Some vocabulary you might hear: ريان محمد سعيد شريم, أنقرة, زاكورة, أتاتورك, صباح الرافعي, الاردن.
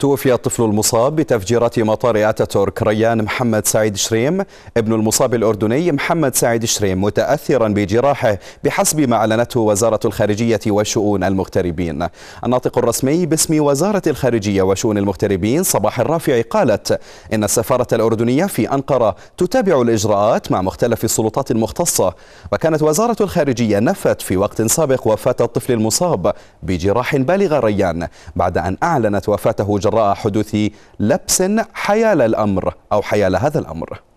توفي الطفل المصاب بتفجيرات مطار أتاتورك ريان محمد سعيد شريم ابن المصاب الأردني محمد سعيد شريم متأثرا بجراحه بحسب ما أعلنته وزارة الخارجية وشؤون المغتربين. الناطق الرسمي باسم وزارة الخارجية وشؤون المغتربين صباح الرافعي قالت إن السفارة الأردنية في أنقرة تتابع الإجراءات مع مختلف السلطات المختصة، وكانت وزارة الخارجية نفت في وقت سابق وفاة الطفل المصاب بجراح بالغ ريان بعد أن أعلنت وفاته جراء حدوث لبس حيال هذا الأمر.